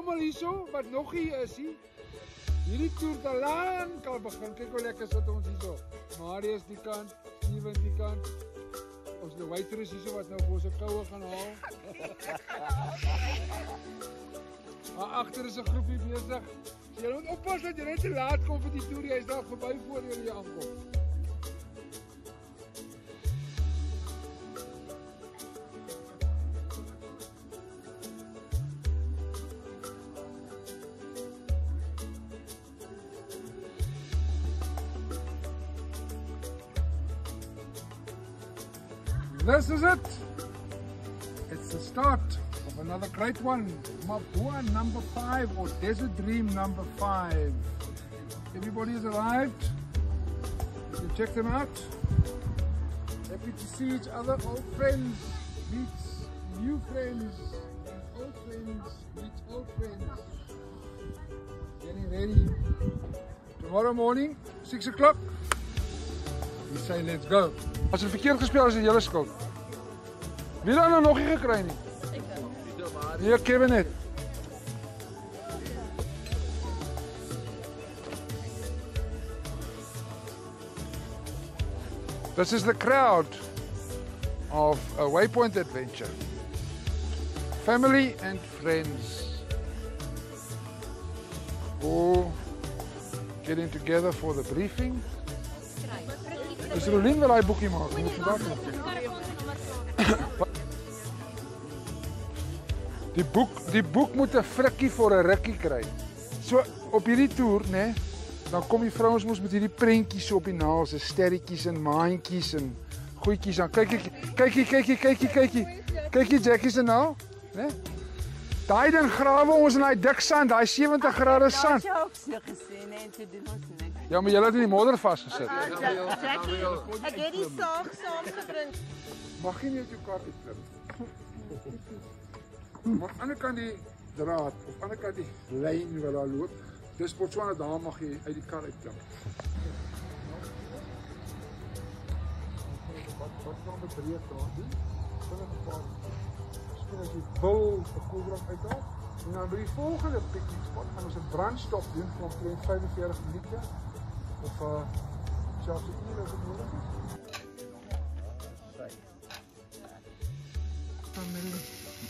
allemaal hier zo, wat nog hier is. Jullie toert al lang kan beginnen. Kijk hoe lekker zit ons hier zo. Marius die kant, Steven die kant. Ons de waitress hier zo, wat nou voor zijn kouwen gaan halen. Maar achter is een groepje bezig. Je moet oppassen dat je net te laat komt voor die toer. Jij is daar voorbij voor jullie aankomt. This is it. It's the start of another great one. Mapua number 5 or Desert Dream number 5. Everybody has arrived. You can check them out. Happy to see each other. Old friends meets new friends. And old friends meet old friends. Getting ready. Tomorrow morning, 6 o'clock. We say let's go. Als het verkeerd gespeeld is, het jullie schuld. Wie dan er nog hier gekregen? Ik wel. Hier Kevin het. This is the crowd of a Waypoint Adventure. Family and friends. All getting together for the briefing. Dus Rolien wil hij boekje maken. Moet vandaag nog. Die boek moet een frikkie voor een rikkie krijgen. So, op hierdie toer, nee, dan kom die vrouwens moest met die prentjies op die naels, sterretjies en maantjies en goedjies aan. Kijk hier Jackie se naal, né? Daai ding grawe ons in daai dik sand, daai 70 grade sand. Ja, maar julle het in die modder vasgesit. Ek het die saag saamgebring. Mag nie net jou kaartjie klim. Maar aan die kant die draad, aan die ander kant die lyn wat daar loop, dis Botswana daar mag jy uit die kar uitklim. Wat gaan met breed daar doen? Vinnig paar. As jy wil vir koeldrang uithaal. En dan by die volgende picnic spot gaan ons 'n brandstop doen van omtrent 45 minute of selfs 'n uur as dit nodig is. Familie.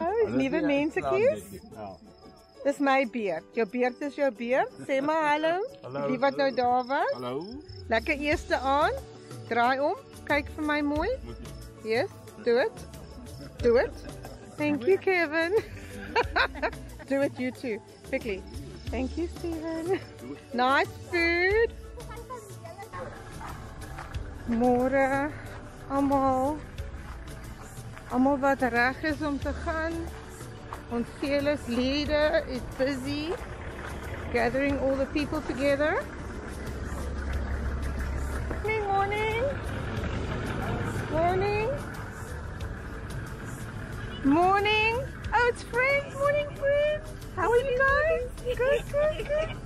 Oh, nieuwe mensenkies. Dit is my beerd. Jou beerd is jou beerd. Sê maar hallo. Die wat nou daar was. Hallo. Lekker eerste aan. Draai om. Kyk vir my mooi. Yes, do it. Do it. Thank you, Kevin. Do it, you too. Quickly. Thank you, Steven. Nice food. Môre almal wat reg is om te gaan. Ons fearless leader is busy gathering all the people together. Good morning. Morning. Morning. Oh, it's friends. Morning, friends. How are you guys? Good, good, good.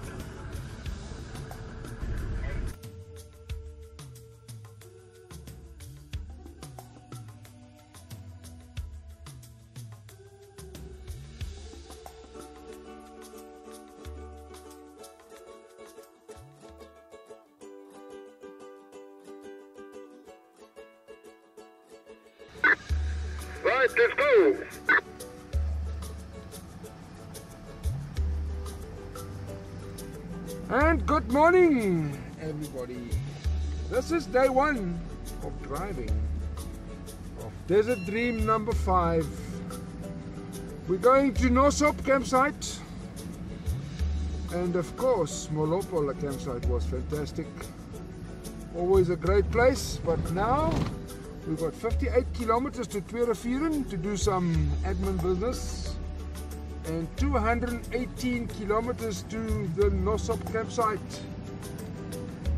Right, let's go. And good morning, everybody. This is day one of driving of Desert Dream number 5. We're going to Nossob campsite, and of course, Molopola campsite was fantastic. Always a great place, but now We've got 58 kilometers to Twee Rivieren to do some admin business, and 218 kilometers to the Nossob campsite.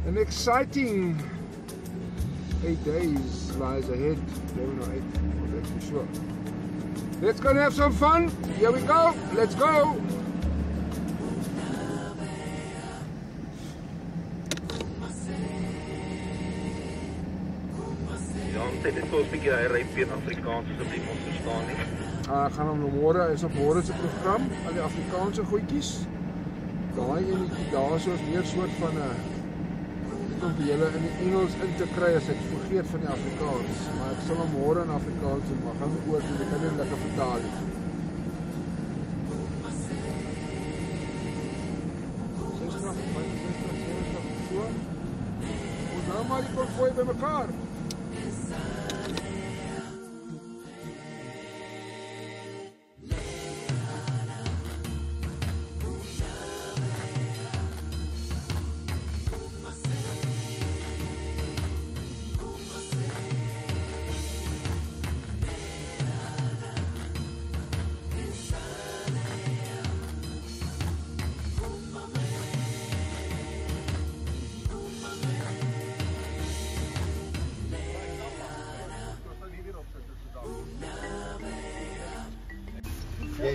An exciting 8 days lies ahead, 7 or 8, I'm not actually sure. Let's go and have some fun. Here we go, let's go. Dit is volgens bietjie hy ryp in Afrikaans asseblief ons verstaan nie. Gaan hom môre is op môre se program, al die Afrikaanse goedjies. Daai enetjie daarso is meer soort van 'n om vir julle in die Engels in te kry as ek vergeet van die Afrikaans, maar ek sal hom môre in Afrikaans doen, maar gaan my oor so ek kan dit lekker vertaal. Ons nou maar die konvooi by mekaar.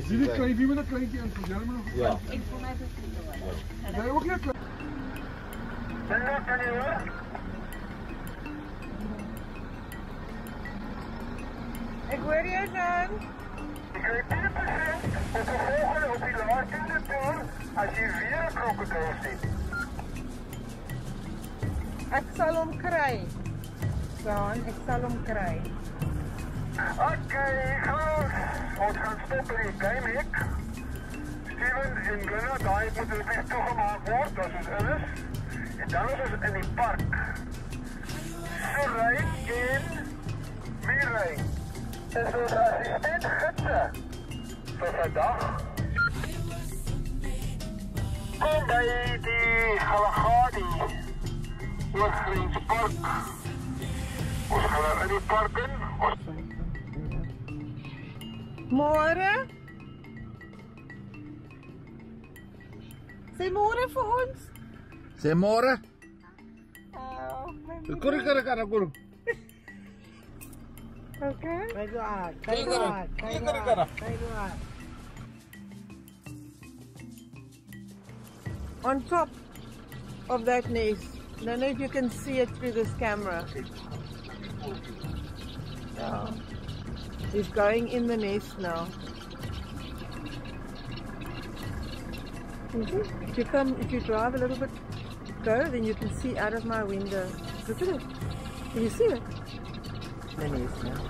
Jullie klein, wie moet dat kleintje aan? Jij moet nog een kleintje. Ik voel mij vervloed. Jij ook niet klein. Ik hoor je dan. Ik weet 100% dat de volgende op die laar kunnen doen als je weer een krokodil ziet. Ik zal hem krijgen. Dan, ik zal hem krijgen. Oké, goed. Ons gaan stoppen in Game Hek. Steven en Gunnar, daar moet het licht toegemaakt worden, dat is alles. En dan is het in die park. Surijn en Mierijn. Is ons assistent gidsen. Tot vandaag. Kom bij die Kgalagadi. Oorgrenspark. Ons gaan in die parken. Môre. Sê môre vir ons. Sê môre. Oh, my God. Okay. On top of that nest. I don't know if you can see it through this camera. Yeah. He's going in the nest now. Mm-hmm. If you drive a little bit, then you can see out of my window. Look at it. Can you see it? The nest now.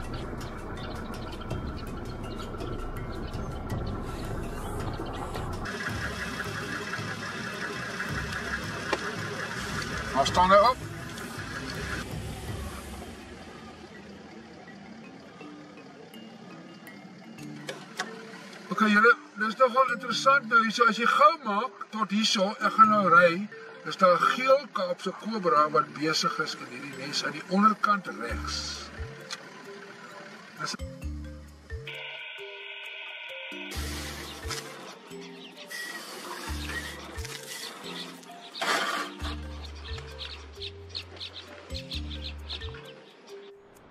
I'll stand it up. Okay, julle, dis nogal interessant nou hierso, as jy gou maak tot hierso, ek gaan nou ry, is daar 'n geel Kaapse kobra wat besig is in hierdie nes aan die onderkant regs.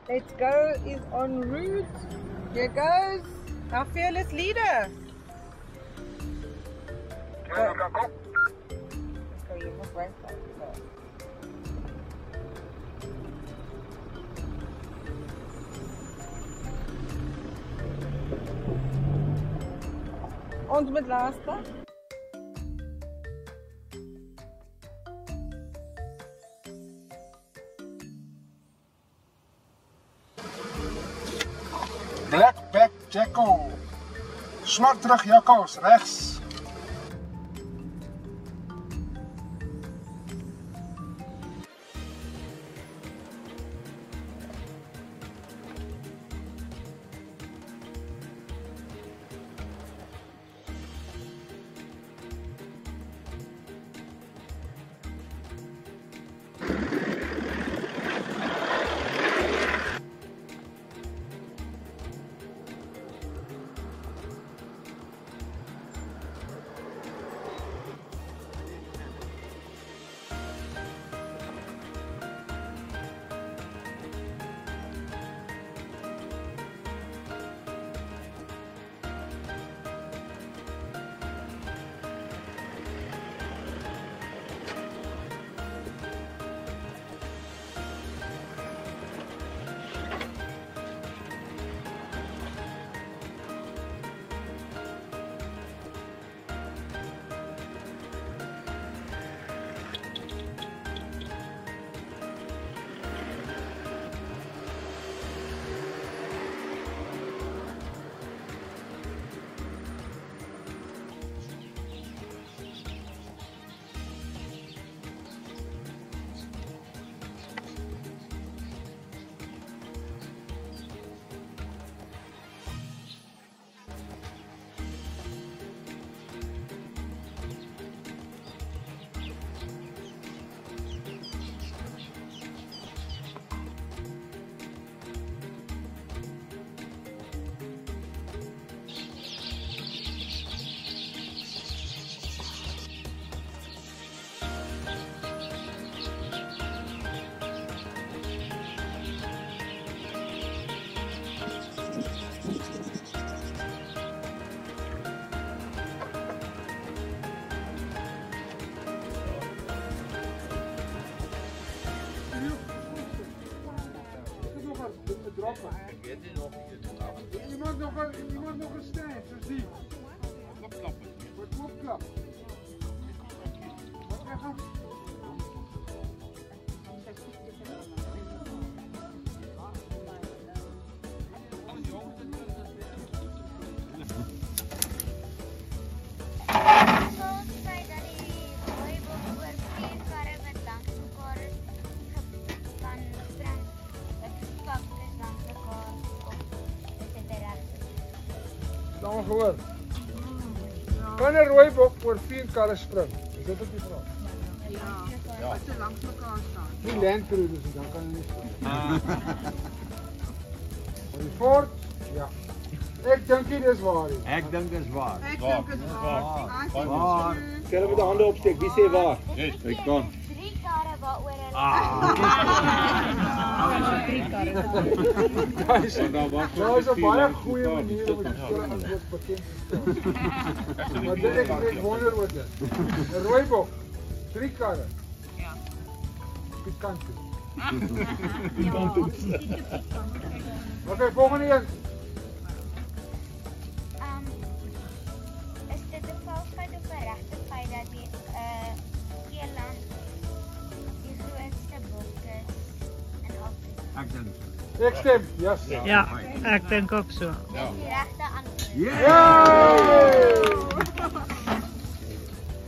Let's go is on route. Here goes. Our fearless leader. Go. Go, you must wait for it. Go. Ons met laaste. Jacko, smart terug Jakkos, rechts. stappen. Ik weet niet of je het af. Je mag nog een stijf, zo zie ik. Klopklappen. Wat klopklap? Wat krijg je? Gehoor. Kan een rooibok voor 4 karren springen? Is dat ook die vraag? Ja. Als ze langs elkaar staan. Die landcruisers, dan kan je niet springen. Maar die Ford? Ja. Ik denk dit is waar. Ik denk dit is waar. Ik denk dit is waar. Kunnen we de handen opsteken? Wie zegt waar? Ik kan. 3 karren wat oor. Dat is een baie goeie manier om die spullen als wat bekend te staan. Maar dit is een wonder wat dit. Een rooibok, 3 karren. Ja. Pikantjes. Pikantjes. Oké, volgende een. Is dit een valsfeit of een rechte feit dat die Ierland die grootste bok is? Ek dink. Ek stem, yes. Ja, ek dink ook so. Ja. Die regte antwoord.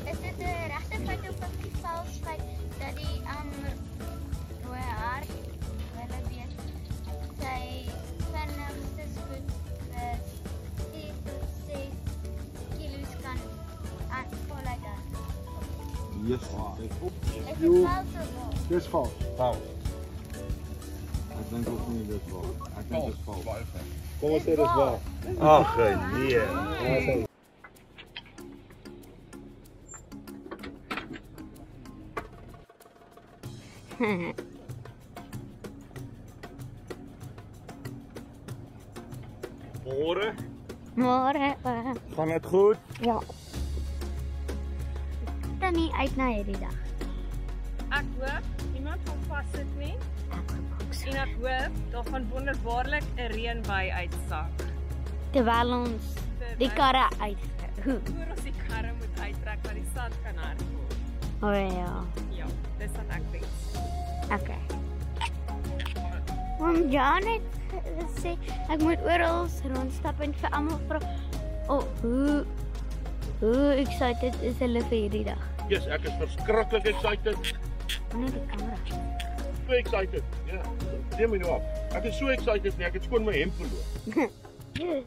Is dit 'n regte feit of 'n vals feit dat die rooi haar hulle weet sy vinnigste spoed is 4 tot 6 kilo's kan aan voluit gaan? Yes. Is dit vals of wat? Dis vals. Vals. Ik denk ook niet dat het wel. Ik denk dat het wel. Kom eens, dit is wel. Ach, nee. Morgen. Morgen. Gaan het goed? Ja. Ik kan niet uit naar jullie dag. Ik hoop niemand van vast zit mee. En ek hoop, daar gaan wonderbaarlik 'n reënbui uitsak. Terwyl ons die karre uittrek. Voor ons die karre moet uittrek, want die sand kan hard word. O ja. Ja, dis wat ek dink. Okay. Oom Jan het gesê, ek moet oral rondstap en vir almal vra, "Oh, hoe excited is hulle vir hierdie dag?" Yes, ek is verskriklik excited. Net die kamera. So excited. Ja. Neem my nou af. Ek is so excited nie, ek het skoon my hemp verloor. Ek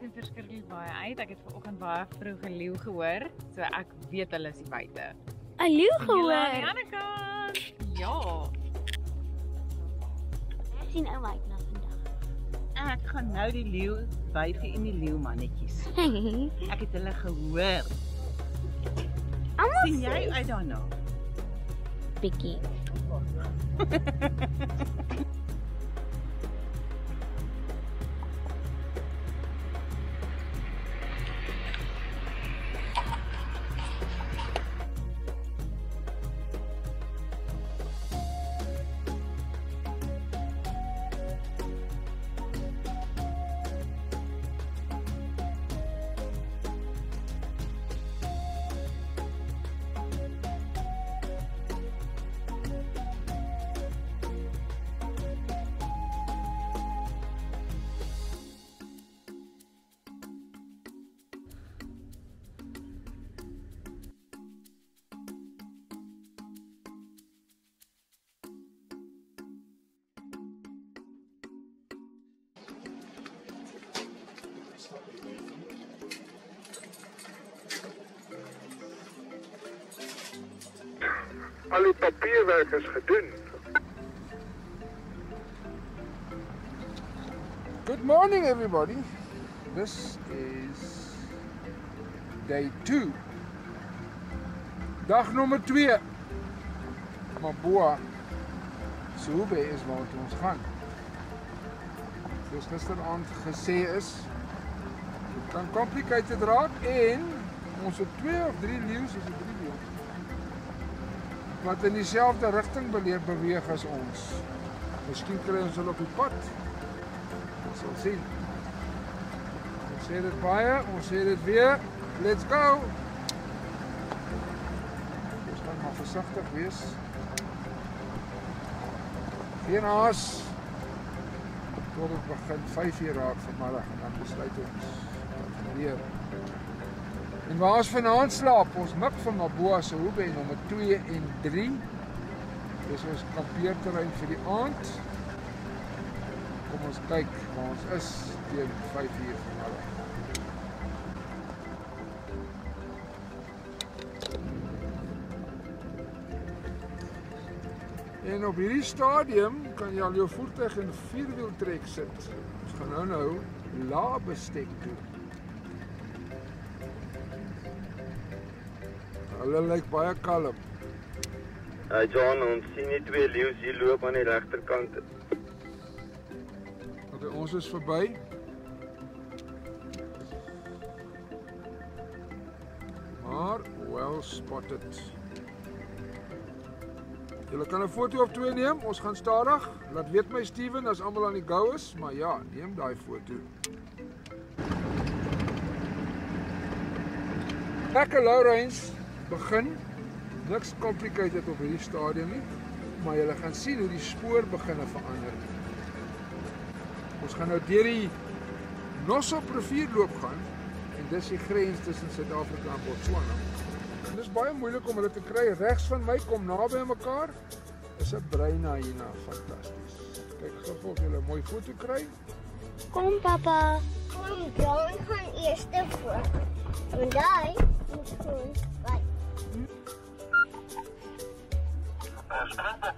is verskriklik baie uit. Ek het vanoggend baie vroeg 'n leeu gehoor, so ek weet hulle is buite. 'n Leeu gehoor. Aan die ander kant. Ja. Ek sien ouma uit na vandag. Ek gaan nou die leeu wyfie en die leeu mannetjies. Ek het hulle gehoor. Sien jy uit daarna? Pikkie. Al uw papierwerk is gedun. Good morning, everybody. This is day 2. Dag nummer 2. Mabuasehube is waar ons gaan. Soos gisteravond gesê is, dit kan complicated raak en ons het 2 of 3 leeu's is 3 leeu's wat in dieselfde rigting beweeg as ons. Misschien krijgen ze nog een pad. Dat zal zien. Ons heet het Mpaya, ons heet het weer. Let's go! Dus dan maar voorzichtig wees. Geen haast. Tot het begint 5 uur raak vanmiddag en dan besluit ons weer. En waar ons vanavond slaap, ons mik van Mabuasehube nummer 2 en 3. Dit is ons kampeerterrein vir die aand. Kom ons kyk waar ons is teen 5 uur vanmiddag. En op hierdie stadium kan jy al jou voertuig in 4-wieltrek sit. Ons gaan nou lae bestek doen. Hulle lyk baie kalm. John, ons sien die twee leeu's hier loop aan die regterkant. Okay, ons is verby. Maar well spotted. Julle kan 'n foto of twee neem. Ons gaan stadig. Laat weet my Steven as almal aan die go is, maar ja, neem daai foto. Lekker Lawrence begin. Niks complicated op hierdie stadium nie, maar julle gaan sien hoe die spoor beginne verander. Ons gaan nou deur die Nossob rivier loop gaan en dis die grens tussen Suid-Afrika en Botswana. En dis baie moeilik om hulle te kry. Regs van my kom naby aan mekaar is 'n breina hierna, fantasties. Kyk, ek hoop julle 'n mooi foto kry. Kom papa, kom John, gaan eers voor. En daai moet ons by.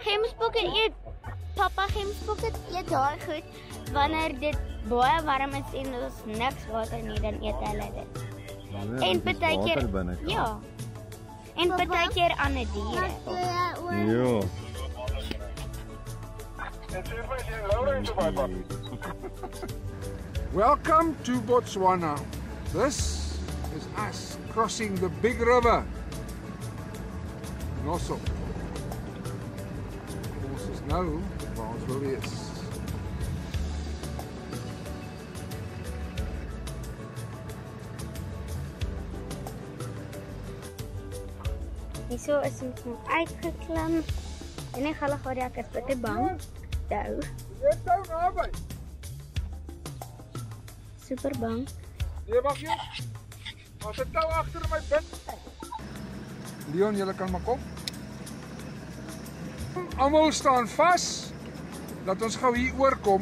Gemsbok eet, papa, Gemsbok eet daar goed wanneer dit baie warm is en ons niks water nie, dan eet hulle dit. En baie keer ja. En baie keer ander diere. Ja. Welcome to Botswana. This is us crossing the big river, Nossob. Nou, waar ons wil wees. Hierso is ons nog uitgeklim. En in Kgalagadi ek is bitter bang. Dou. Jy's nou naby. Super bang. Nee, wag jy. Daar's 'n tou agter my bind. Leon, jy kan maar kom. Almal staan vas. Laat ons gou hier oorkom.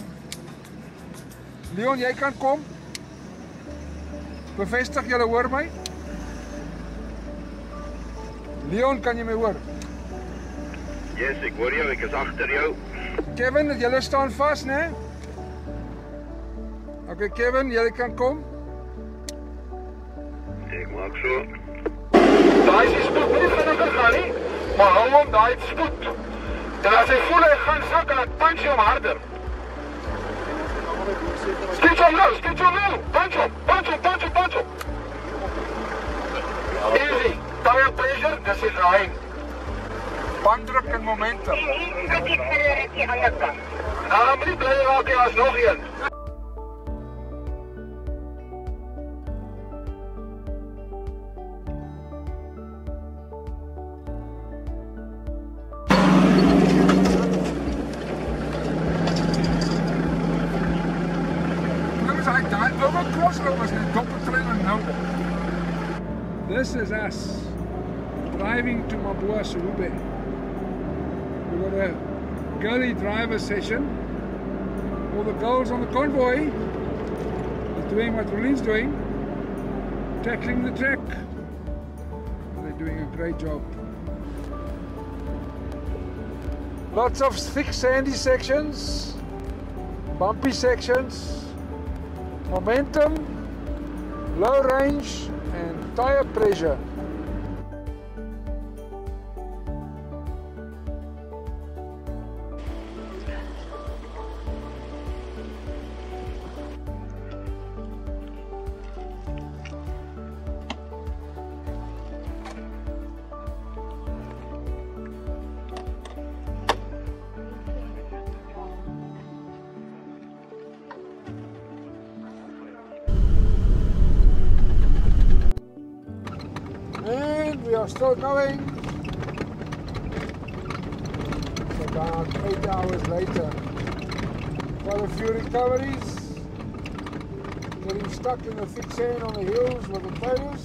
Leon, jy kan kom. Bevestig julle hoor my? Leon, kan jy my hoor? Yes, ek hoor jou. Ek is agter jou. Kevin, julle staan vas, né? Okay, Kevin, jy kan kom. Ek maak so. Daai is spoed nie vinniger gaan nie, maar hou hom daai spoed. En als ik voel ik ga zakken, dan punch je hem harder. Schiet hem nou, punch hem. Easy, tire pressure, dat is geheim. Banddruk en momentum. Daarom niet blij raken als nog een. This is us driving to Mabuasehube. We've got a girly driver session. All the girls on the convoy doing what Rolin's doing, tackling the track. They're doing a great job. Lots of thick sandy sections, bumpy sections, momentum, low range and tire pressure. Still going. It's about 8 hours later. Quite a few recoveries. Getting stuck in the thick sand on the hills with the trailers.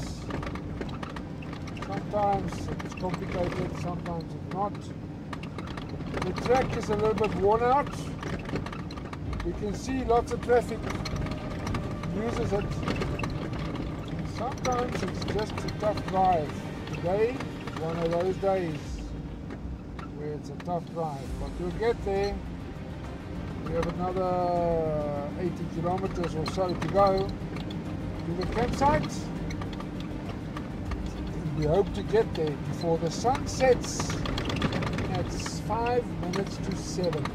Sometimes it's complicated, sometimes it's not. The track is a little bit worn out. You can see lots of traffic uses it. Sometimes it's just a tough drive. Today is one of those days where it's a tough drive, but you'll get there. We have another 80 kilometers or so to go to the campsite. We hope to get there before the sun sets. That's 5 minutes to 7.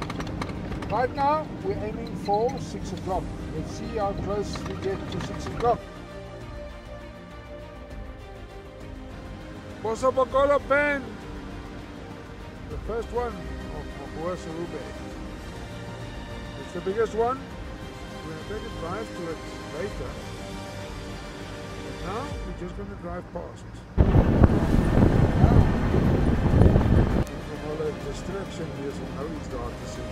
Right now we're aiming for 6 o'clock. Let's see how close we get to 6 o'clock. Bosopokolo Pen, the first one of Mabuasehube. It's the biggest one. We're going to take a drive to it later. But now we're just going to drive past. From all the distraction here, so now it's dark to see.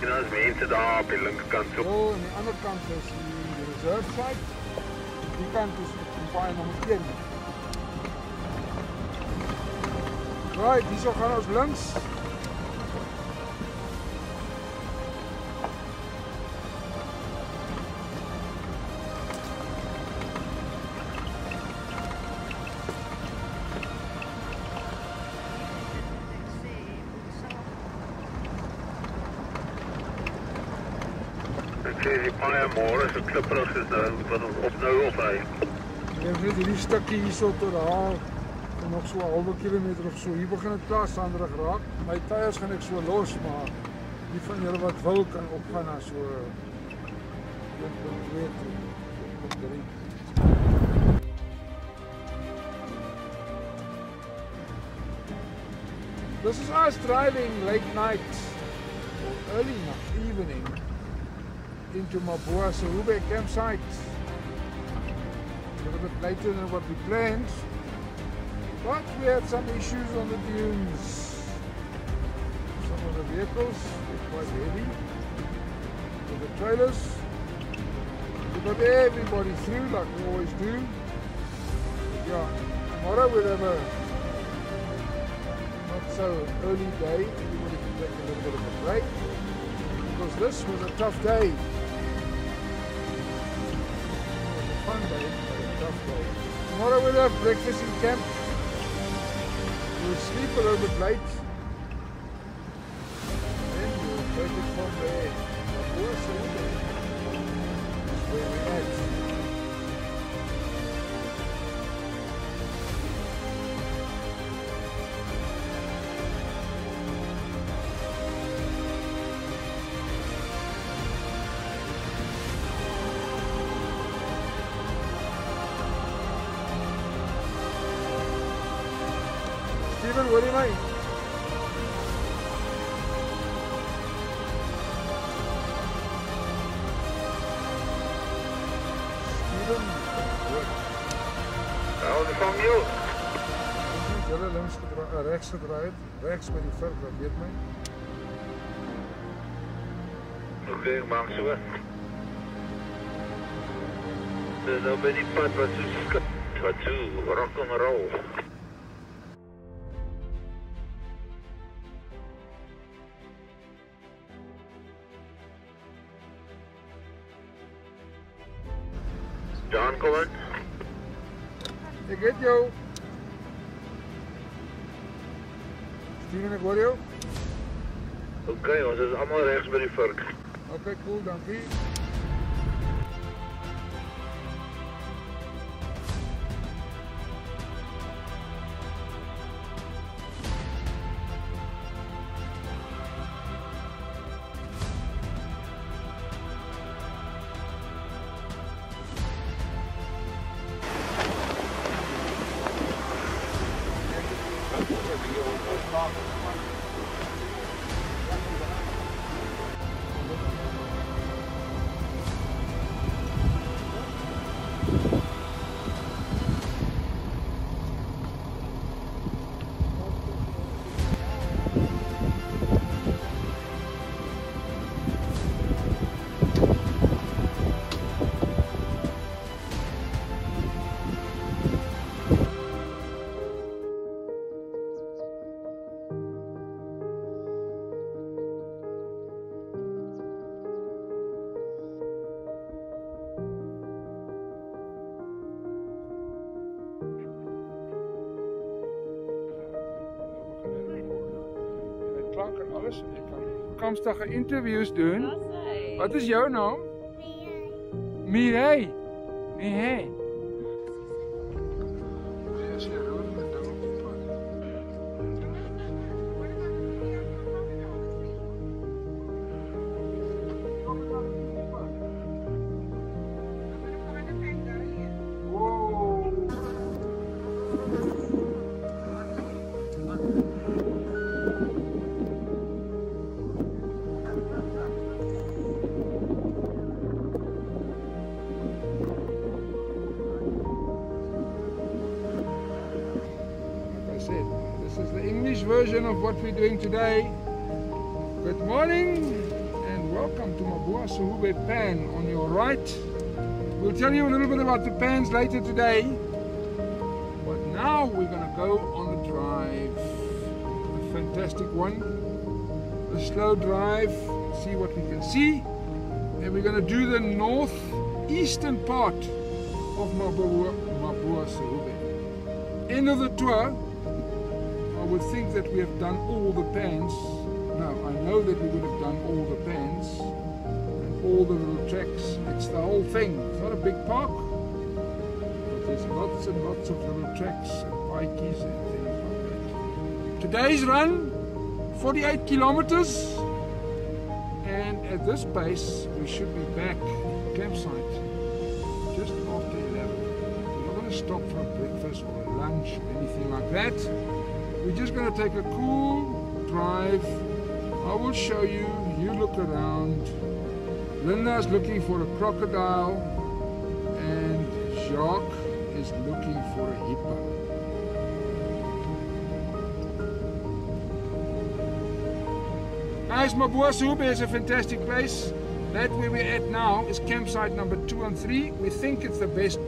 En dan is het daar op de linkerkant zo. Oh, aan de andere kant is de reserve site. Die kant is Mpaya nummer 10. Right, hier gaan we links. We hebben net die stukje hier zo tot daar, nog zo'n halve kilometer of zo. Hier begint het plaatsanderig raak. Mijn tires gaan ik zo los, maar die van jullie wat wil kan opgaan naar zo'n 1.2 of 1.3. This is us driving late night or early evening into Mabuasehube campsite. A little bit later than what we planned, but we had some issues on the dunes. Some of the vehicles were quite heavy with the trailers. We got everybody through like we always do. Yeah, tomorrow we'll have a not so early day. Everybody can take a little bit of a break because this was a tough day. It was a fun day. Tomorrow we'll have breakfast in camp. We'll sleep a little bit late. Then we'll take it from there. That's where we're at. What do you mean? Steven? How's it from you? Ek het julle links gedraai, rechts gedraai, rechts by die verf, dat weet my. Oké, maak so. Dis nou by die pad wat so rock and roll. good, yo. Steven, ik hoor jou. Oké, ons is allemaal rechts bij die Furk. Oké, cool, dankie. Komstige interviews doen. Wat is jouw naam? Mireille. Mireille. Version of what we're doing today. Good morning and welcome to Mabuasehube Pan. On your right, we'll tell you a little bit about the pans later today, but now we're going to go on a drive, a fantastic one, a slow drive, see what we can see, and we're going to do the northeastern part of Mabuasehube. End of the tour, would think that we have done all the pans. No, I know that we would have done all the pans and all the little tracks. It's the whole thing. It's not a big park, but there's lots and lots of little tracks and pikes and things like that. Today's run, 48 kilometers, and at this pace we should be back at campsite just after 11. We're not going to stop for a breakfast or a lunch or anything like that. We're just going to take a cool drive. I will show you, you look around. Linda's looking for a crocodile and Jacques is looking for a hippo. Guys, Mabuasehube is a fantastic place. That where we're at now is campsite number 2 and 3. We think it's the best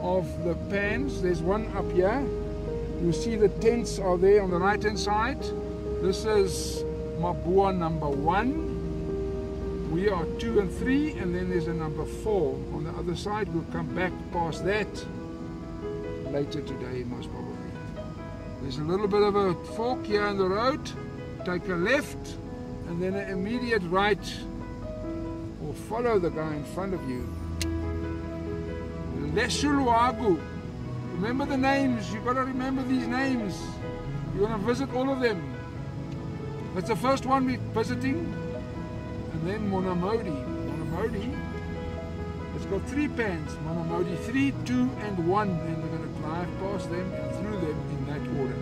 of the pans. There's one up here. You see the tents are there on the right hand side. This is Mabua number 1. We are 2 and 3, and then there's a number 4 on the other side. We'll come back past that later today most probably. There's a little bit of a fork here in the road. Take a left and then an immediate right, or follow the guy in front of you. Lesholoago. Remember the names, you've got to remember these names. You're going to visit all of them. That's the first one we're visiting. And then Monamodi. Monamodi, it's got 3 pans. Monamodi 3, 2 and 1. And we're going to drive past them and through them in that order.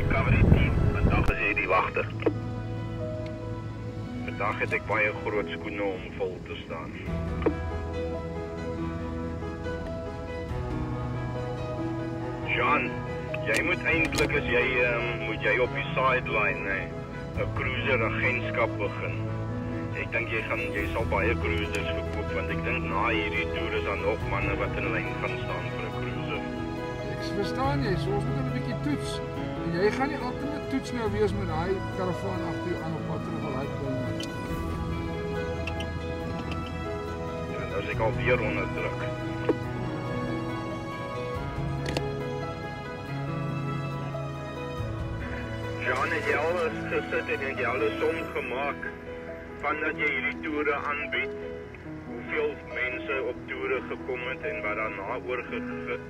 Recovery team, vandaag is hier die wachter. Vandaag heb ik baie groot skoene om vol te staan. John, jy moet eindelijk as jy, moet jy op die sideline, een cruiser agentskap begin. Ek dink jy sal baie cruisers verkoop, want ek dink na hierdie toer is dan nog manne wat in lijn gaan staan vir een cruiser. Ek verstaan jy, so ons moet een bykie toets. En jy gaan nie altyd met toets nou wees met die karavaan achter jou aan op wat terug wil uitkomen. Ja, nou is ek alweer onder druk. te zitten en alles omgemaakt van dat je jullie toeren aanbiedt. Hoeveel mensen op toeren gekomen en waarna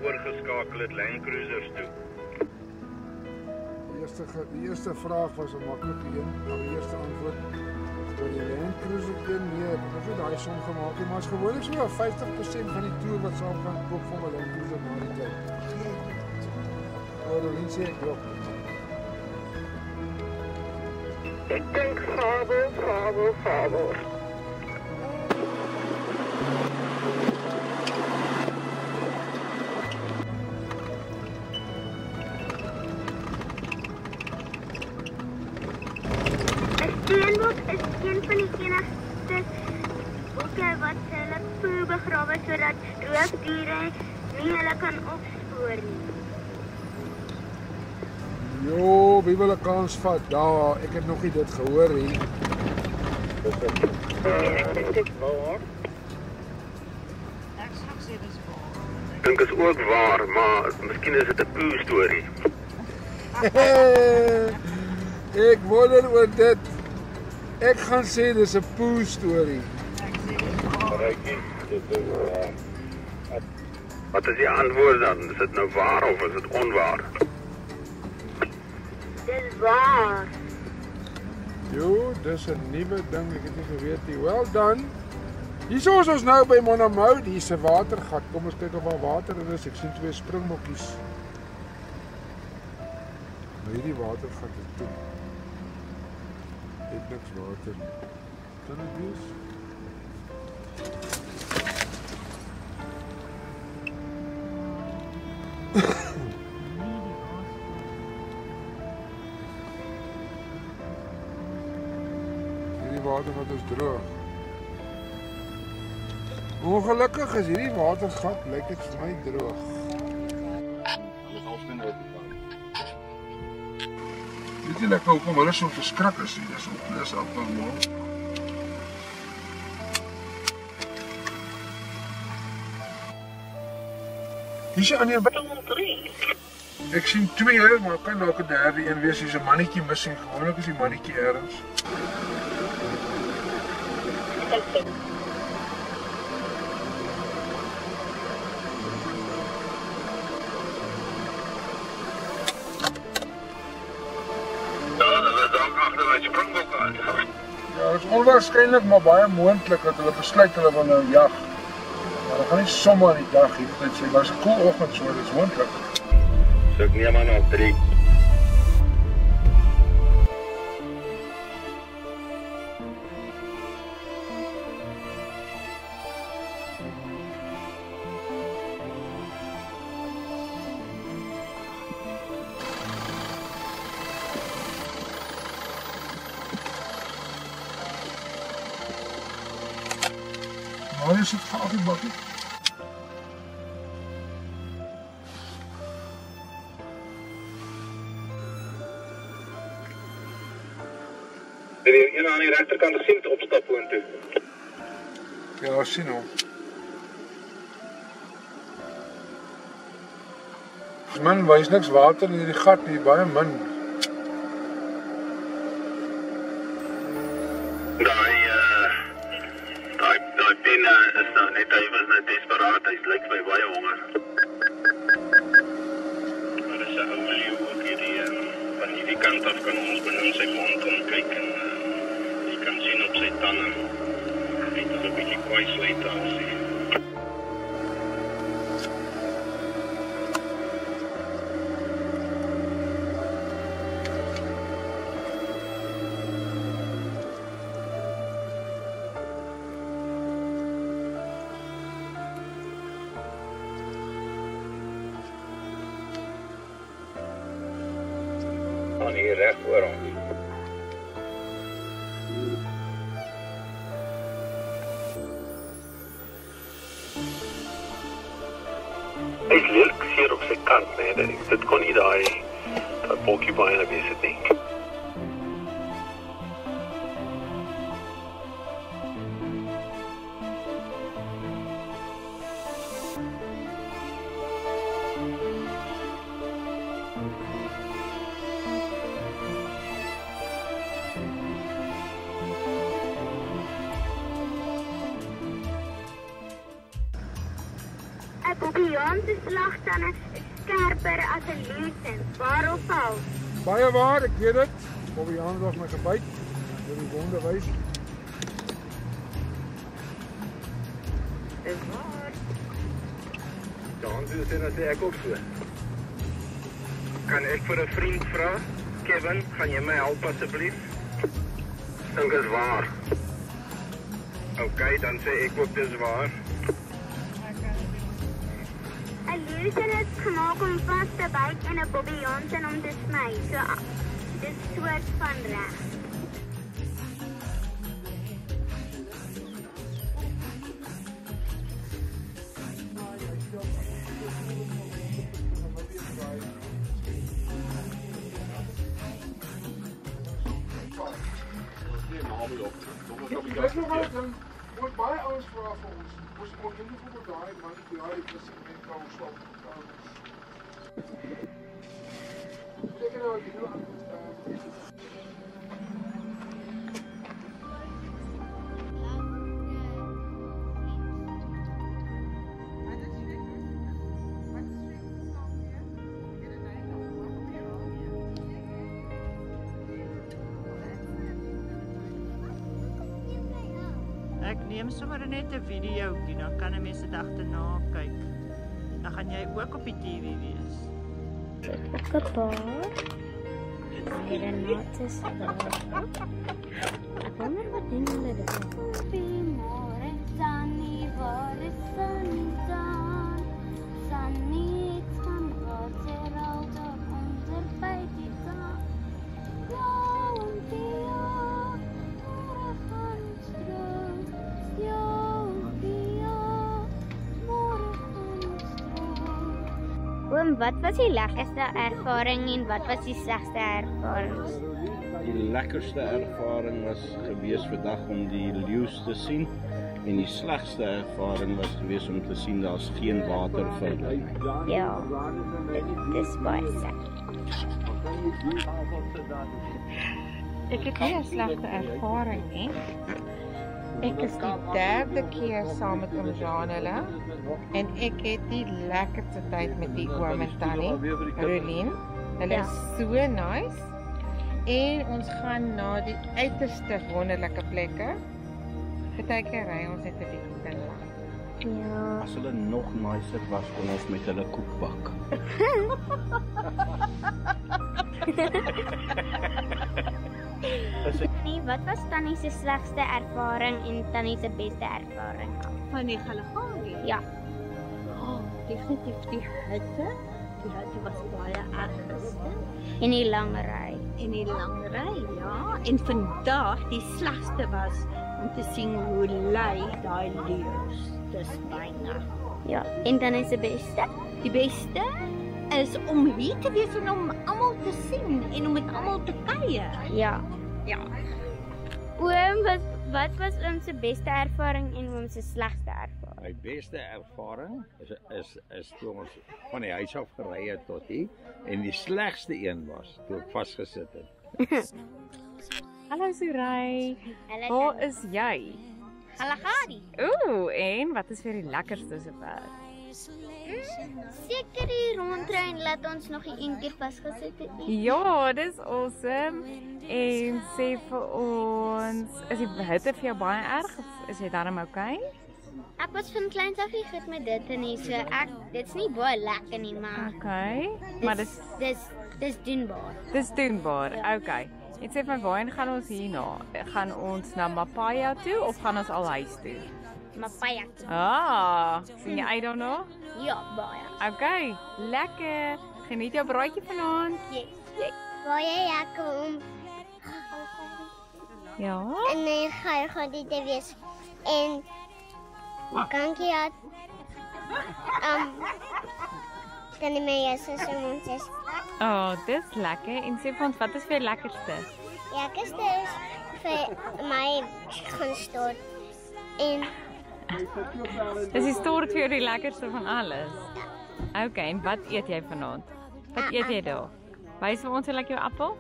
oorgeschakeld lijncruisers toe. De eerste vraag was een makkelijke een, maar de eerste antwoord door je lijncruiser ken, nee, dat is daar som gemaakt, maar het is gewoonlijk zo'n 50% van die toer wat samen kan koop van een lijncruiser na die tijd. Ouderlien sê ek wel. Ek denk fabel. Een van die enigste boeke wat hulle voer begrawe sodat roofdiere nie hulle kan opspoor nie. Jo, wie wil 'n kans vat? Daar, ek het nog nie dit gehoor nie. Ek dink dit is waar. Ek sê dit is waar. Dink is ook waar, maar miskien is dit 'n poo storie. Ek wonder oor dit. Ek gaan sê dis 'n poo storie. Wat is die antwoord dan? Is dit nou waar of is dit onwaar? Dis waar. Jo, dis 'n nuwe ding, ek het nie geweet nie. Wel dan. Hier is ons nou by Monamodi se watergat. Kom ons kyk of daar water in is. Ek sien twee springbokkies. Maar hierdie watergat is toe. Dit niks water nie. Kan dit wees? Hierdie water wat is droog. Ongelukkig is hierdie watergat, lyk dit vir my droog. Dit is lekker hoekom hulle so verskrik is hier, dis op plus af van môre. Hier is 'n ander by. Ek sien twee, maar kan dalk 'n derde een wees. Hier's 'n mannetjie missing. Gewoonlik is die mannetjie ergens. Waarskynlik maar baie moontlik dat hulle besluit hulle wil nou jag. Maar hulle gaan nie sommer die dag hier net sê was 'n koel oggend so, dis moontlik. So ek neem aan op 3. Is het gaaf die bakkie? Wil je een aan die rechterkant gezien het opstappen en toe? Ja, sien hom. Man, waar is niks water in die gat nie, baie min. Hier reg voor ons. Ek leek hier op sy kant, nee, dat ek dit kon nie daai bokkie baie na wees het nie. land is slagtanden scherper as een leeuw, waar of al. Baie waar, ek weet dit. Bobby Hans was my gebyt, door die wonde wys. Dis waar. Dans is en as ek ook so. Kan ek vir 'n vriend vra? Kevin, gaan jy my help asseblief? Dink is waar. Oké, dan sê ek ook dis waar. Een leuzen is gemaakt om vast te bijten en een bobbejons en om te smijten. So, dit is soort van recht. Wat baie ouers vra vir ons, ons kon nie vir daai man die daai president wou stop. Kyk nou die nuwe neem sommer net 'n videoetjie, dan kan 'n mens dit agterna kyk. Dan gaan jy ook op die TV wees. Kappa. Hier en wat is daar? Ek wonder wat doen hulle dit. Wat was die lekkerste ervaring en wat was die slegste ervaring? Die lekkerste ervaring was geweest vandag om die leeu's te sien en die slegste ervaring was geweest om te sien daar's geen water vir hulle. Ja, dit is baie sleg. Ek het nie 'n slegte ervaring nie. Ek is die derde keer saam met hom Janela. En ek het die lekkerste tyd met die oom en tannie, Rolien. Hulle is so nice. En ons gaan na die uiterste wonderlike plekke. Partykeer ry ons net 'n bietjie te lank. Ja. As hulle nog nicer was, kon ons met hulle koek bak. Wat was tannie se slegste ervaring en tannie se beste ervaring? Van die Kgalagadi? Ja. Oh, definitief die hitte. Die hitte was baie erg gister. En die lange ry. En die lange ry, ja. En vandag die slegste was om te sien hoe lui daai leeu's. Dis byna. Ja, en dan is die beste? Die beste is om hier te wees en om almal te sien en om met almal te kuier. Ja. Ja. Oom, wat was oom se beste ervaring en oom se slegste ervaring? My beste ervaring is toe ons van die huis af gery het tot hier en die slegste een was toe ek vasgesit het. Hallo Surey. Waar is jy? Kgalagadi. Ooh, en wat is vir die lekkerste sover? Seker die rondtrein laat ons nog een keer vasgesit het. Ja, dis awesome. En sê vir ons, is die hitte vir jou baie erg? Is jy daarom okay? Ek was van kleins af nie goed met dit en nie, so dit's nie baie lekker nie, maar okay, maar dis doenbaar. Dis doenbaar. Ja. Okay. Net sê vir waarheen gaan ons hierna? Gaan ons na Mpaya toe of gaan ons al huis toe? Mpaya toe. Ah, sien jy uit daarna? Ja, baie. Okay, lekker. Geniet jou braaitjie vanaand. Yes. Yes. Baie lekker om. Ja. En hy gaan dit wees. En dankie dat dan my sussie en ons is. Oh, dis lekker. En sê vir ons, wat is vir lekkerste? Lekkerste is vir my gaan stort. En dis die stort vir jou die lekkerste van alles. Ja. Okay, en wat eet jy vanaand? Wat eet jy daar? Wys vir ons hoe lekker jou appel?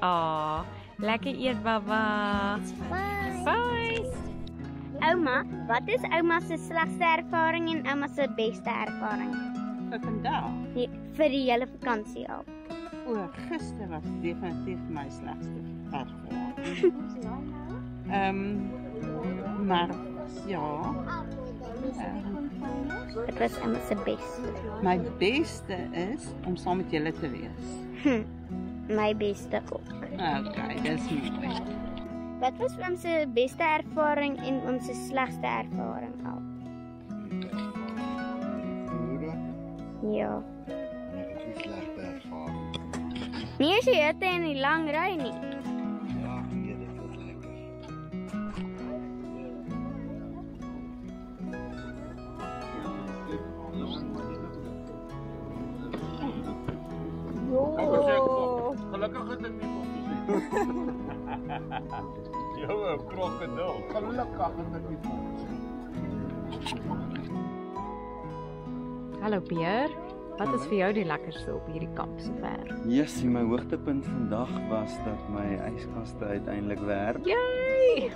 Ah, oh, lekker eet baba. Bye. Bye. Oma, wat is oma's slechtste ervaring en oma's beste ervaring? Vir vandag? Nee, vir die hele vakantie al. O, gister was definitief my slechtste ervaring. Maar ja. Het was oma's beste. My beste is om saam met julle te wees. My beste ook. Oké, dat is mooi. Wat was onze beste ervaring en onze slechtste ervaring al? Ja. Net een slechte ervaring. Nee, als je het in die lang rij niet. Ja, nee, dit was lekker. Oh. Gelukkig het ik niet op. Yo, krokodil. Gelukkig het ek nie vond. Hallo Pierre, wat is vir jou die lekkerste op hierdie kamp sover? Jessie, my hoogtepunt vandag was dat my yskaste uiteindelik werk. Yay!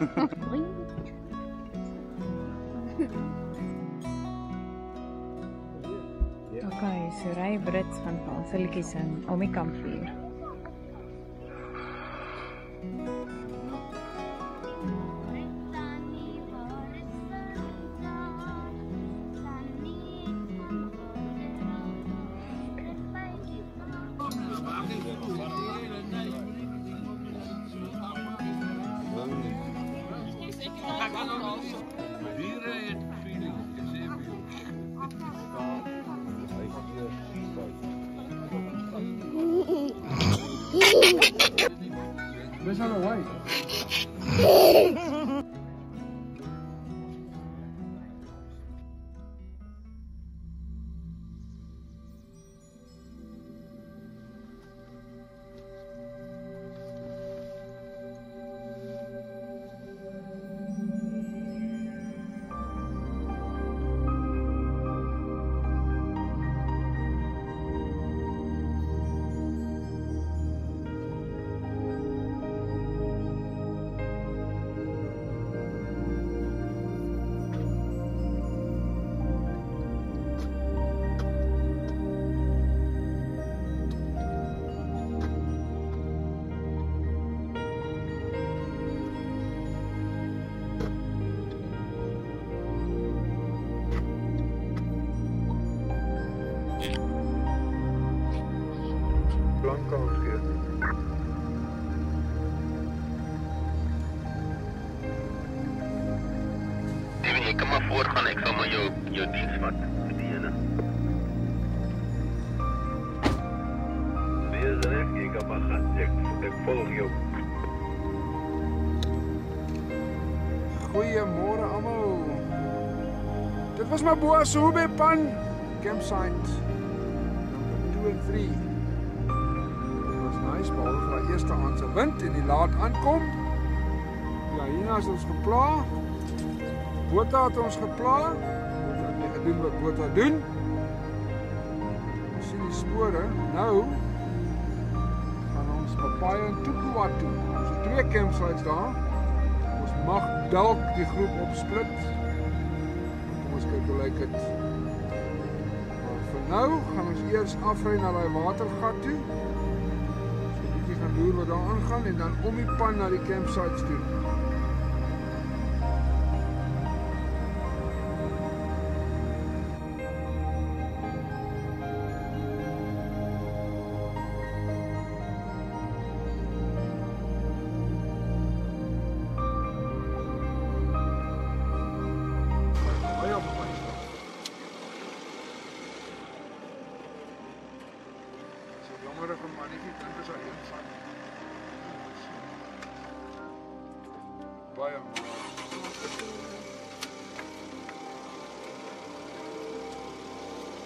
Okay, so ry Brits van Panseltjies in om die kampvuur. This on the way. Ek kan maar voorgaan, ek sal maar jou diens vat. Die ene. Wees reg, jy kan maar gaan, ek volg jou. Goeiemorgen allemaal. Dit was Mabuasehube Pan. Campsite. Number 2 en 3. Dit was nice, behalve vir die eerste aand se wind en die laat aankom. Ja, hierna is ons gepla. Bota het ons gepla, ons het nie gedoen wat Bota doen. Ons sien die spore, nou gaan ons Mpaya en Tukua toe. Ons het 2 campsites daar. Ons mag dalk die groep opsplit. Kom ons kyk hoe lyk dit. Maar vir nou gaan ons eers afry na die watergat toe. Ons moet 'n bietjie gaan loer wat daar aangaan en dan om die pan na die campsites toe.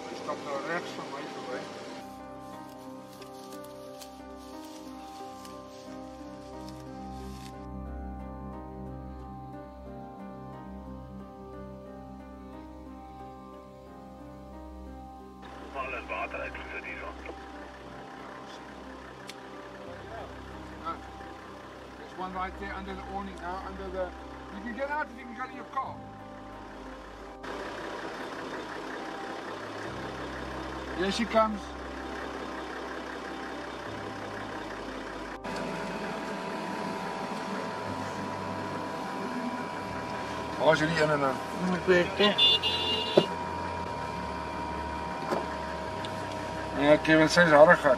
Hij stapt nou rechts van mij voorbij. Al het water uit voor die zon. There's one right there under the awning, now under the You can get out if you can get in your car. There she comes. Waar is jullie in en aan? Ik weet het. Ja, oké, want zij is harder gaan.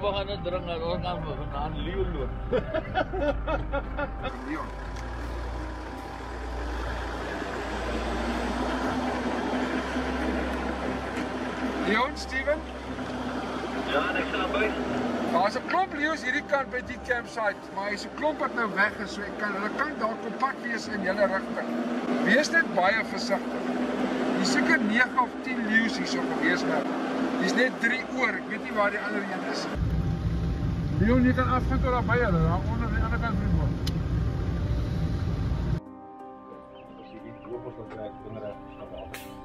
We gaan het drinken, we gaan naar Leeuwen doen. Leeuwen, Steven? Ja, niks aan buiten. Er is een klomp leeuws hierdie kant bij die campsite, maar er is een klomp wat nou weg is, so hulle kan daar compact wees in julle richting. Wees net baie versigtig. Hier is seker 9 of 10 leeuws hier so gewees nou. Hier is net 3 oor, ek weet nie waar die ander een is. Leeuw, jy kan afgekort af by hulle, daar onder die ander kant vriend word. As jy die doop ons dan krijg, binderheid is dat afgekort.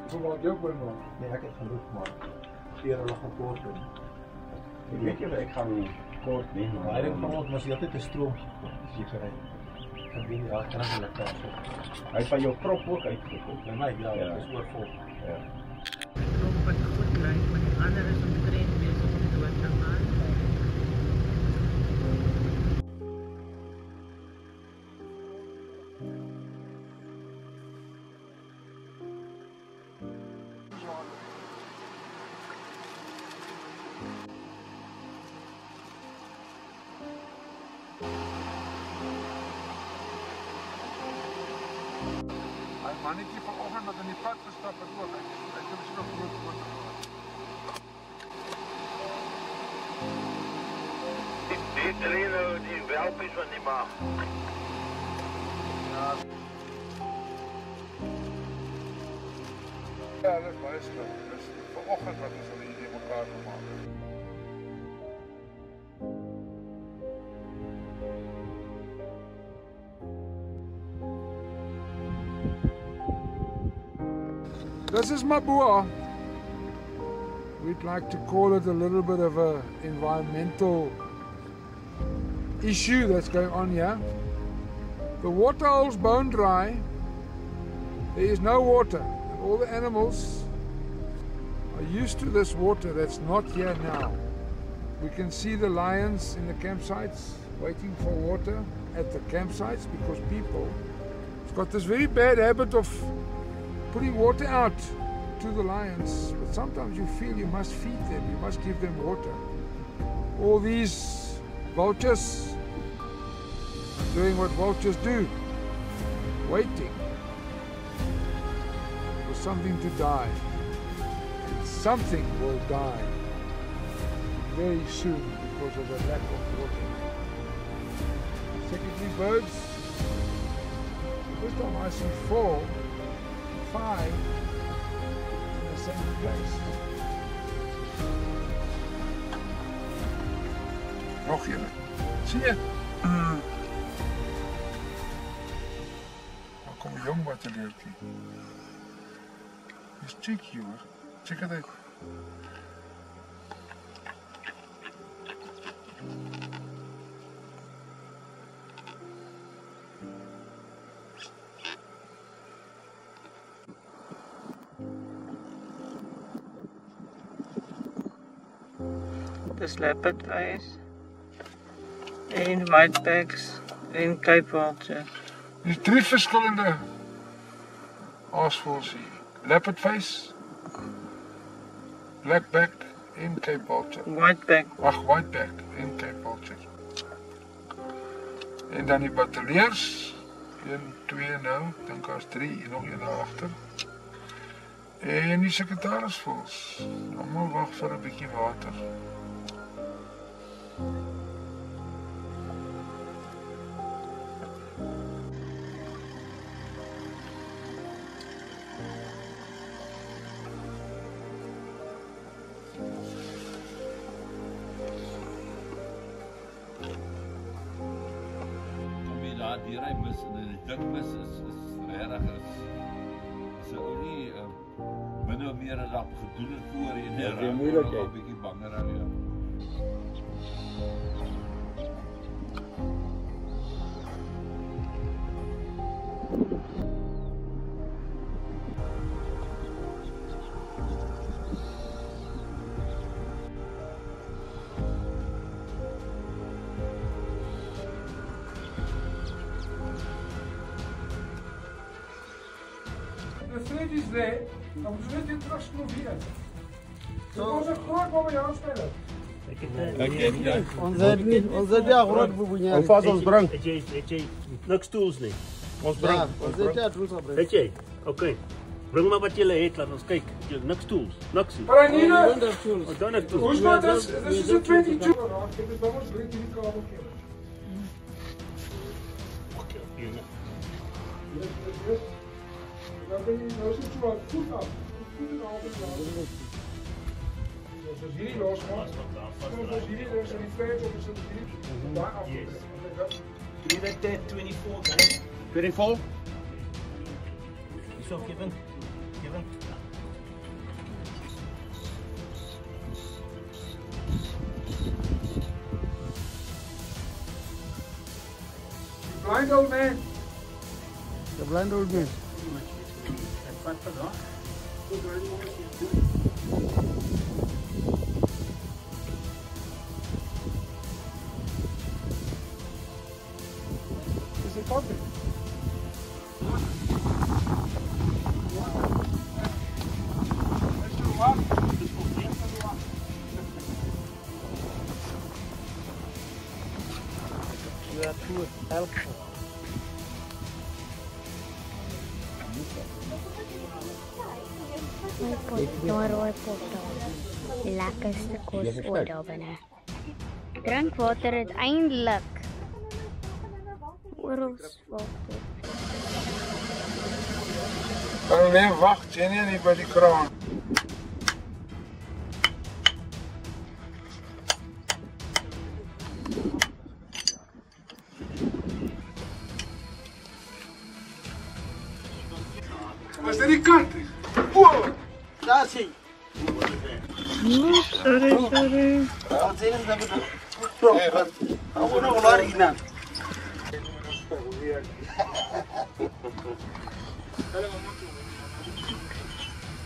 Hoeveel wat jou kon maak? Nee, ek het genoeg maak. Geer hulle gaan kort doen. Ek weet jy wat, ek gaan kort nie. Leiding van ons, maar jy altijd een stroomtje kort, is jy gereid. Ek weet nie, ek kan aan hulle kast. Hy het van jou prop ook uitgekocht, en my blauw, dat is oorvolg. Wat goed krijgt, maar die andere is omtrent weer zo goed wat gaan maken. Hij mannetje vanochtend dat in die pad gestapt is ook. Hij doet zich nog groot voor de groot. Die trainer die welp is van die maag. Ja, dat is wel eens leuk. Dat is vanochtend wat is al in elkaar gemaakt. This is Mabua. We'd like to call it a little bit of an environmental issue that's going on here. The waterhole's bone dry. There is no water. And all the animals are used to this water that's not here now. We can see the lions in the campsites waiting for water at the campsites because people have got this very bad habit of putting water out to the lions, but sometimes you feel you must feed them, you must give them water. All these vultures doing what vultures do, waiting for something to die. And something will die very soon because of the lack of water. Secondly, birds, the first time I see 4, 5 in the same place. Nog hier. Zie je? Dan kom je jong wat te leert. Is cheek hier hoor. Check het uit. Dis leopard eyes en whitebacks en Cape vultures. Dis 3 verskillende aasvoëls hier. Leopard face, blackback en Cape vulture. Whiteback. Ag, whiteback en Cape vulture. En dan die batteleers. 1, 2 nou, dink daar's 3 en nog een daar agter. En die sekretarisvoëls. Almal wag vir 'n bietjie water. waar die ry mis en die dik mis is regtig is ou nie binne meer as wat gedoen het voorheen. Ja, die moeilikheid, 'n bietjie banger aan jou. The food is there, dan moeten we dit terug snoeven. Dat was een groot mooie aanspeler. Onze dag groot boeien. Hoe vaak ons brang? Weet je, niks tools niet. Ons brang. Weet je, oké. Breng maar wat jullie eten, laat ons kijken. Niks tools, niks. Maar niet nog. Hoe smaakt dat? Dat is een 22. Ik heb het bij ons brengt in de kamer. Oké, hier. Dan ben je nou zit je wel goed af. Goed en altijd laten. Als jullie losgaan, als jullie los en die vijf op is, dan jullie daar af. Doe je dat tijd 24, hè? 24? Zo, Kevin. Kevin. The blind old man. The blind old man. Wat gedaan? Goed rijden moet je doen. Is het koud? Je hebt goed helpen. Door Rooipotdorp, lekkerste kos ooit daar binne. Drinkwater het eindelijk oral water. Alleen wacht Jenny niet bij die kraan. Was dit die kant? Wow! Daar zie je. Sorry. Wat is dat? Wat? Hou gewoon nog maar in aan.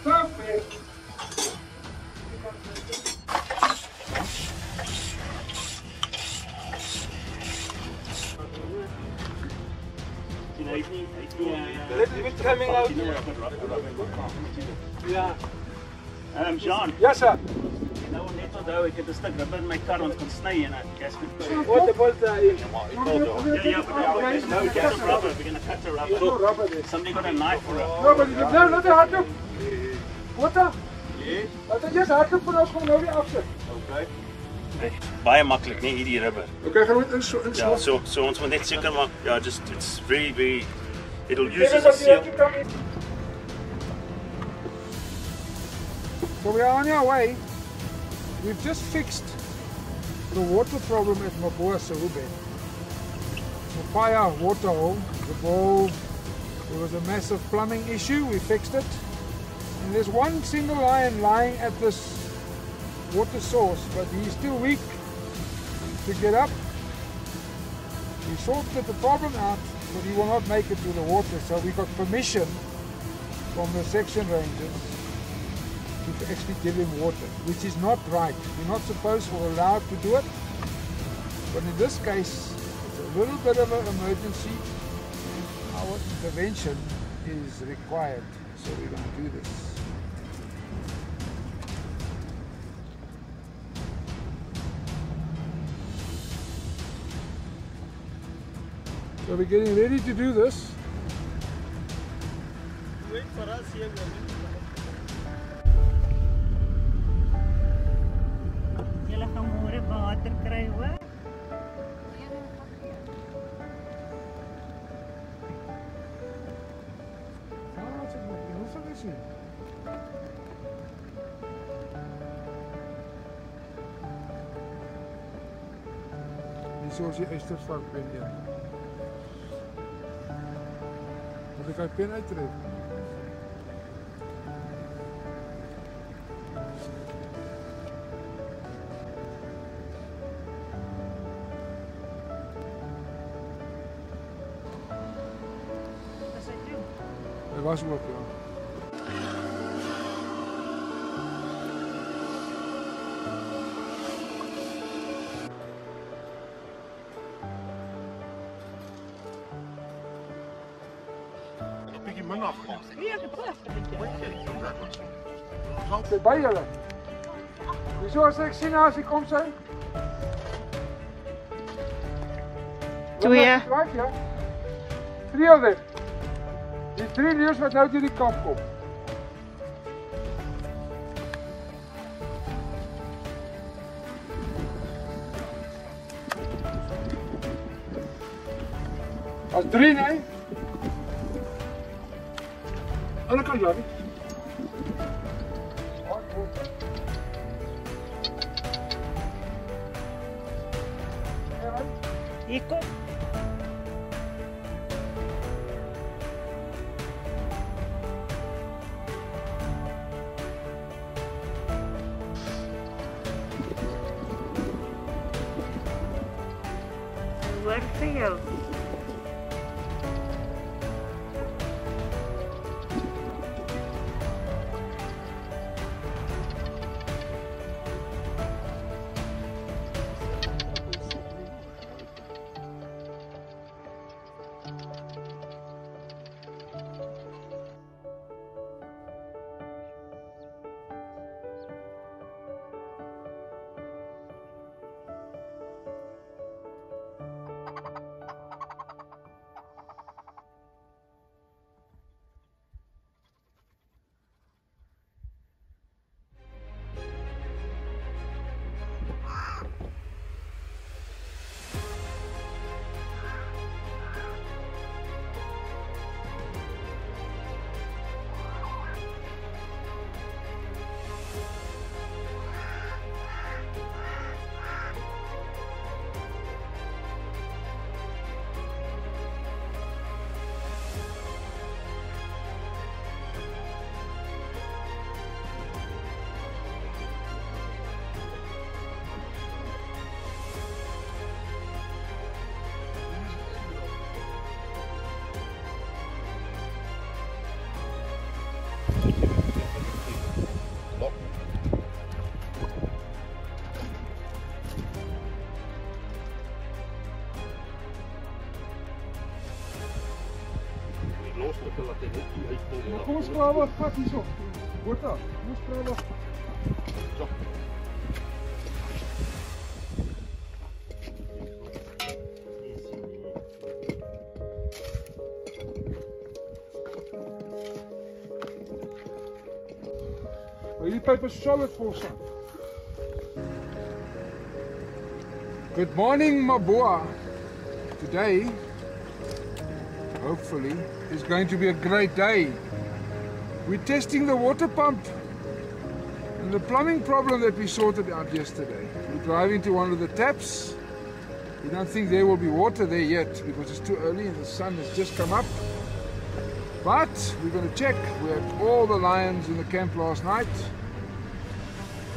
Perfect. A little bit coming out. Yeah. John. Yes, sir. Nou net onthou, ek het 'n stuk rubber in my kar ons kon sny en ek gas moet. What about yeah, no gas rubber. We're going to cut the rubber. No rubber there. Somebody got a knife for it. No, but no, not the hard up. What the? Yeah. Wat is dit hard op ons kom nou weer afsit. Okay. Baie maklik, nee, hierdie rubber. Okay, gaan moet in so. Ja, so ons moet net seker maak. Ja, just it's very very it'll use as a seal. So we are on our way. We've just fixed the water problem at Mabuasehube. Mpaya water hole. There was a massive plumbing issue. We fixed it. And there's one single lion lying at this water source, but he's too weak to get up. We sorted the problem out, but he will not make it to the water. So we got permission from the section rangers to actually give him water, which is not right. We're not supposed or allowed to do it. But in this case, it's a little bit of an emergency. Our intervention is required, so we're going to do this. So we're getting ready to do this. Wait for us here. Julle gaan môre water kry, hoor. Dis ons die eerste vark binne. Moet ik haar pin uittrekken? Wat is dat doen? Hij was ook, ja. Zit bij jullie. Dus zoals ik zie als ik kom zijn. Doe je? Drie alweer. Die drie leeuws wat nou door die kamp komt. Als drie nee. Aan de kant laten. Hier komt. Werk voor jou. Kom eens klaar wat, pak die zo. Wordt dat? Kom eens klaar wat. Zo. Jullie pijpen zo het vol zijn. Good morning, Maboa. Today, hopefully, is going to be a great day. We're testing the water pump and the plumbing problem that we sorted out yesterday. We drive into one of the taps. We don't think there will be water there yet because it's too early and the sun has just come up. But we're going to check. We had all the lions in the camp last night